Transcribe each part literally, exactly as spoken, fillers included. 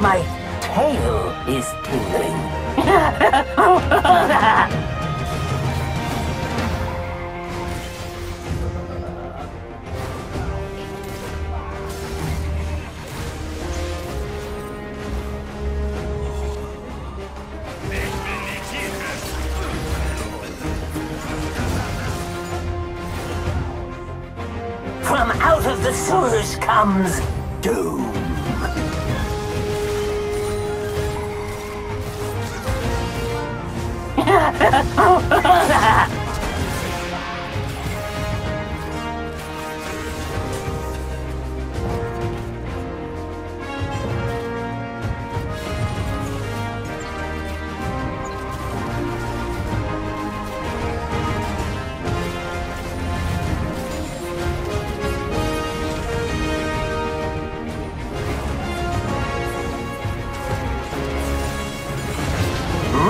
My tail is tingling. From out of the sewers comes doom.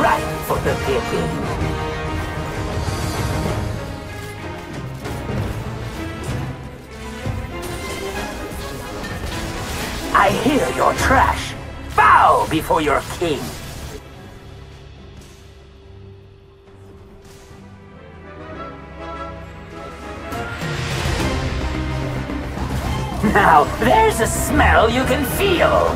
Right for the picking. I hear your trash. Bow before your king. Now, there's a smell you can feel.